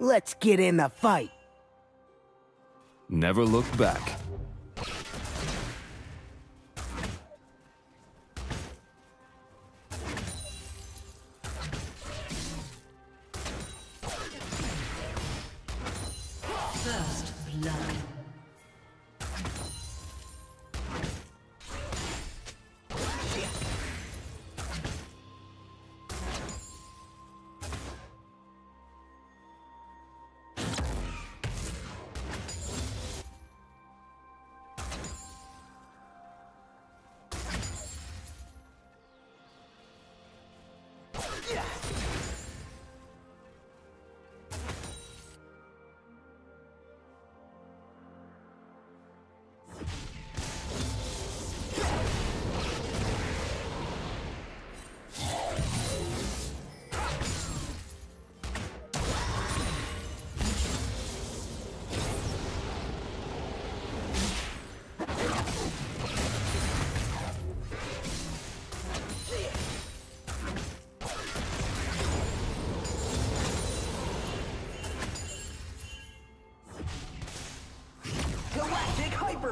Let's get in the fight. Never look back.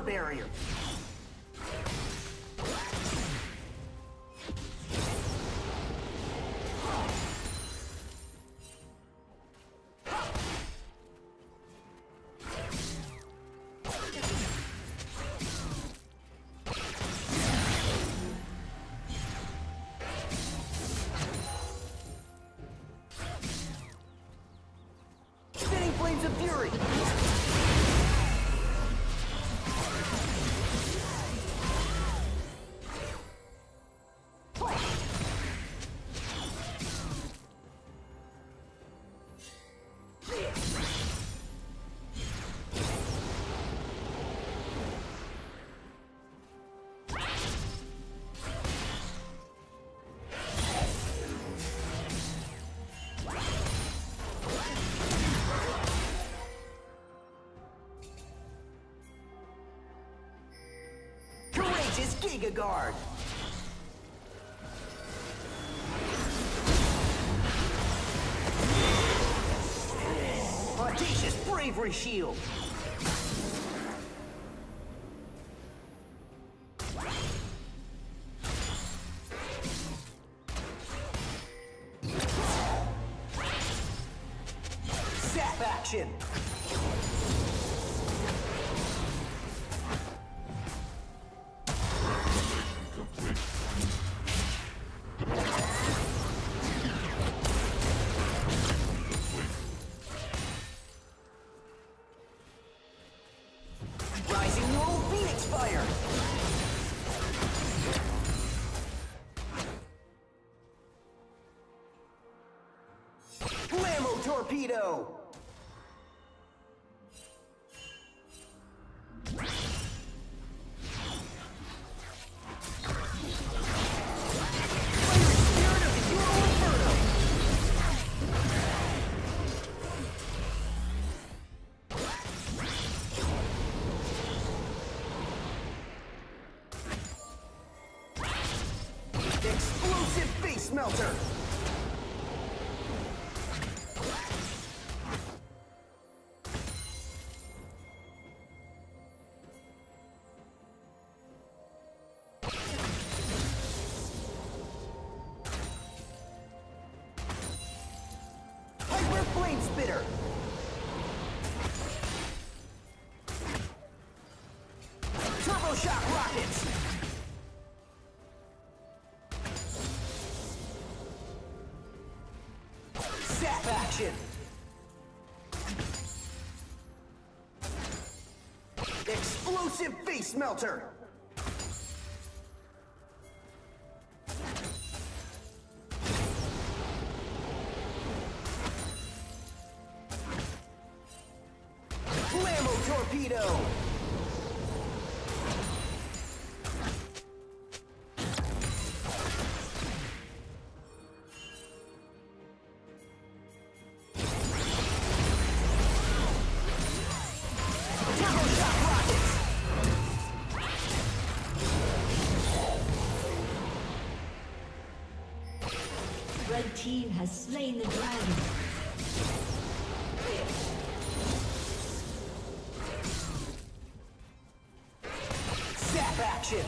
Barrier. Spinning flames of fury. Giga Guard. Audacious Bravery Shield. Zap action. Torpedo! Explosive face melter! Spitter. Turbo shock rockets. Zap action. Explosive face melter. Torpedo! Red team has slain the dragon. Action!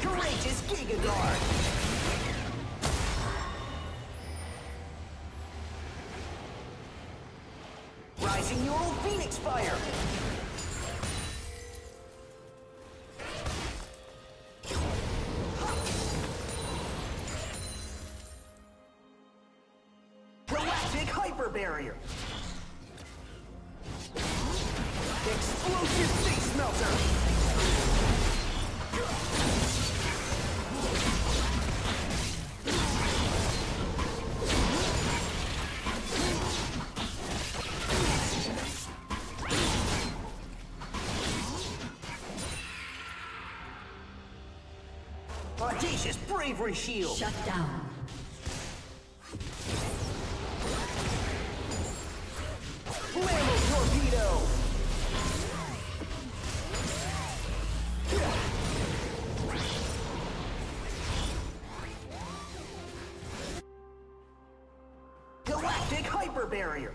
Courageous Giga Guard! Your old Phoenix Fire! Galactic Hyper Barrier! Explosive Face Melter! Audacious Bravery Shield! Shut down. Flammable Torpedo! Galactic Hyper Barrier!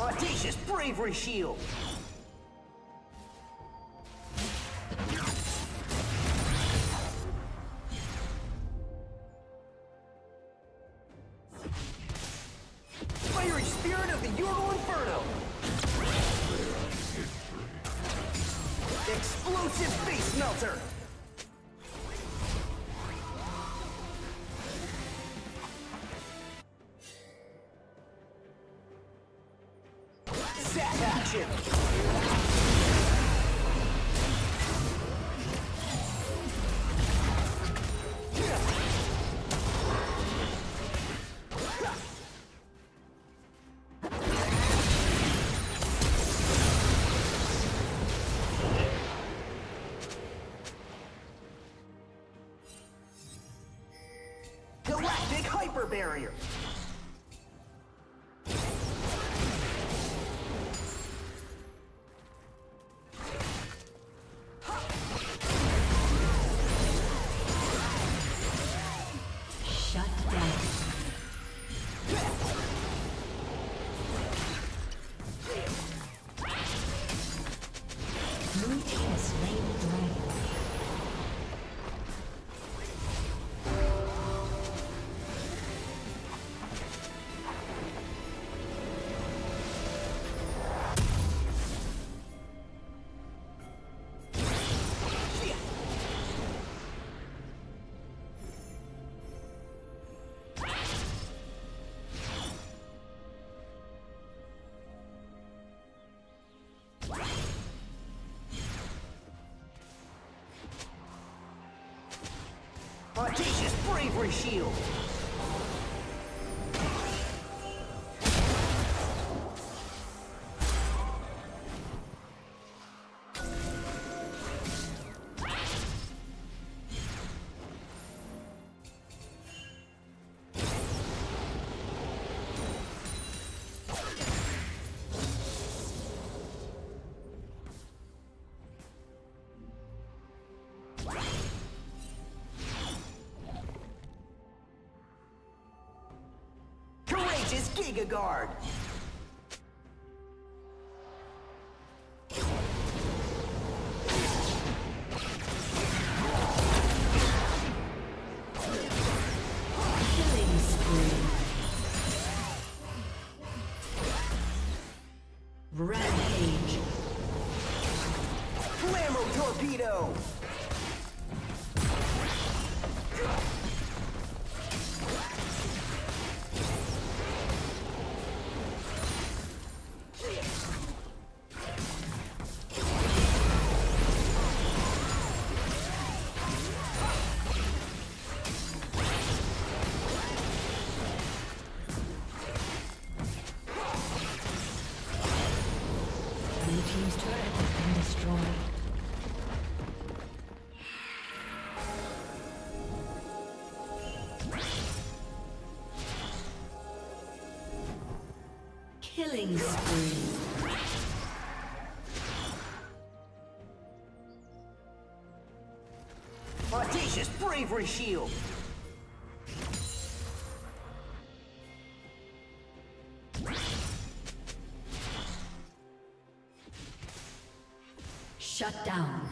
Audacious Bravery Shield! Fiery Spirit of the Ural Inferno! Explosive Face Melter! Action! Galactic Hyper Barrier! Artesia's bravery shield. Giga Guard. Killing spree. Rampage. Flammo torpedo. Killing spree. Audacious bravery shield. Shut down.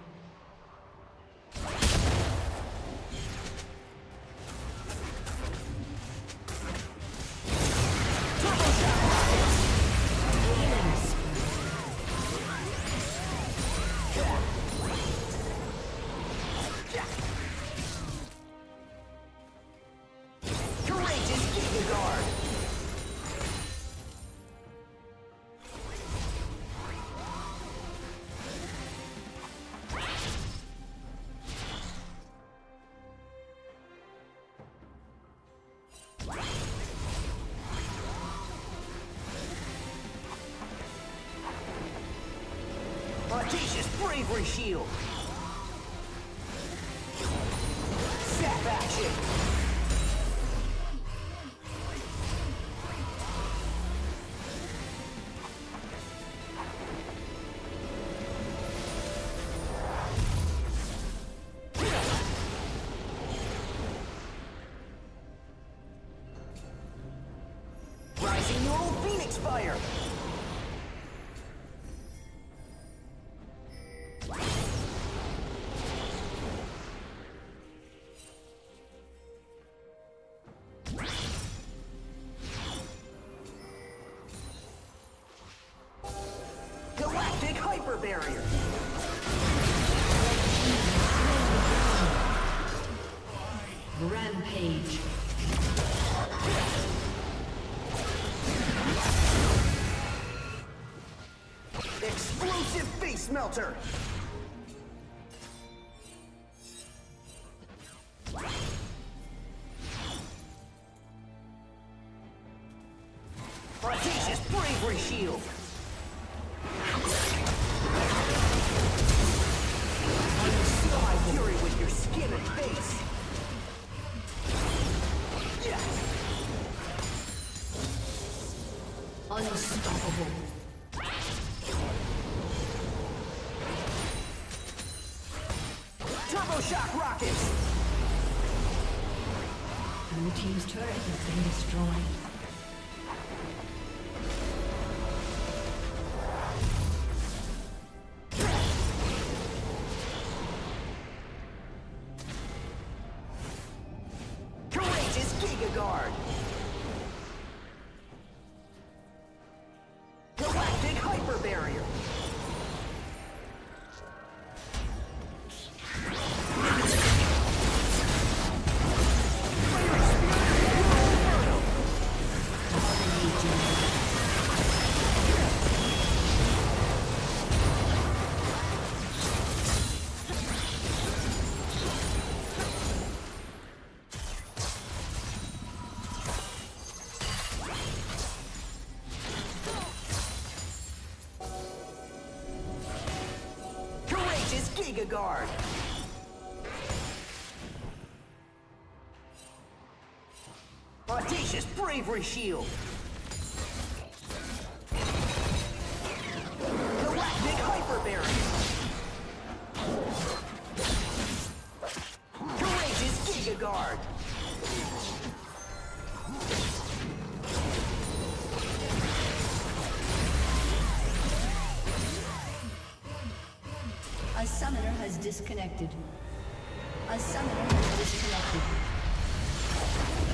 Audacious bravery shield. Zap action. Rising Neural Phoenix Fire. Activate hyper barrier. Rampage. Explosive face melter. Audacious bravery shield. Shock rockets! Blue team's turret has been destroyed. Giga Guard. Audacious bravery shield. Galactic hyper barrier. Courageous Giga Guard. A summoner has disconnected. A summoner has disconnected.